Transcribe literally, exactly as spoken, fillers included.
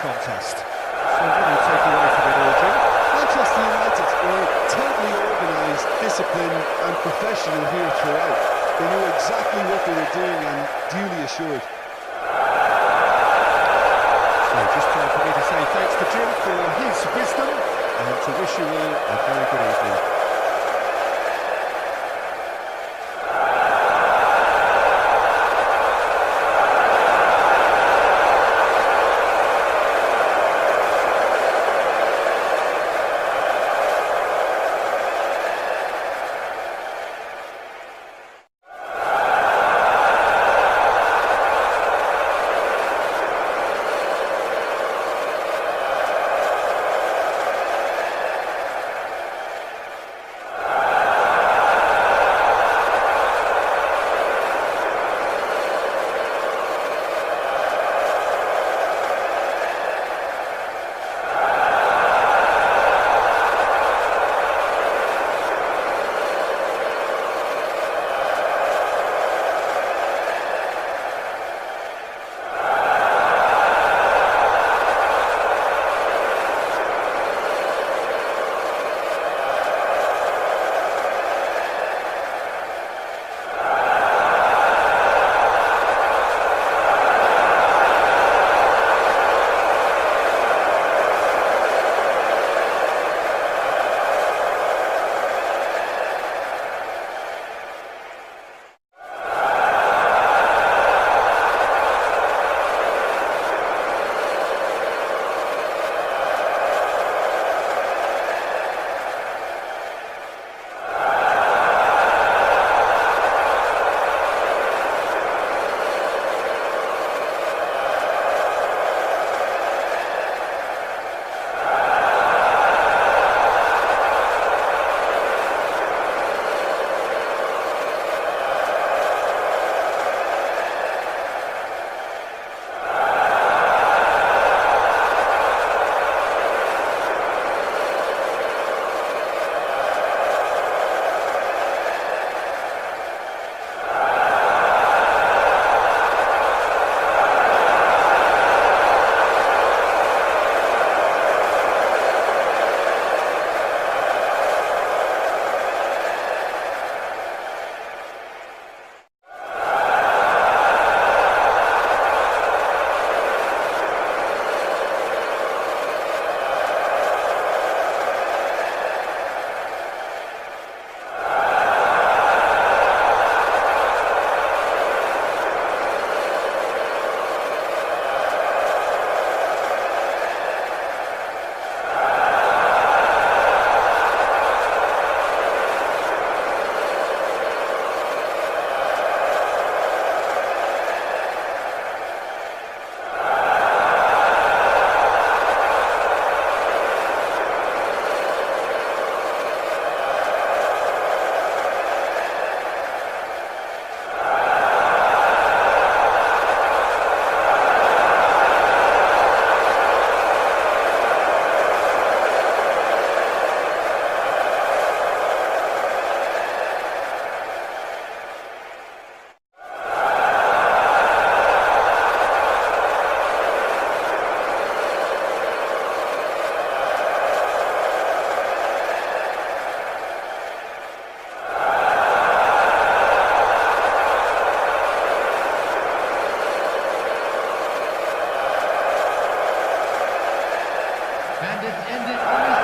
contest. So really take away from it all, Jim. Manchester United were totally organised, disciplined and professional here throughout. They knew exactly what they were doing and duly assured. So just time for me to say thanks to Jim for his wisdom and to wish you all a very good evening. And it ended.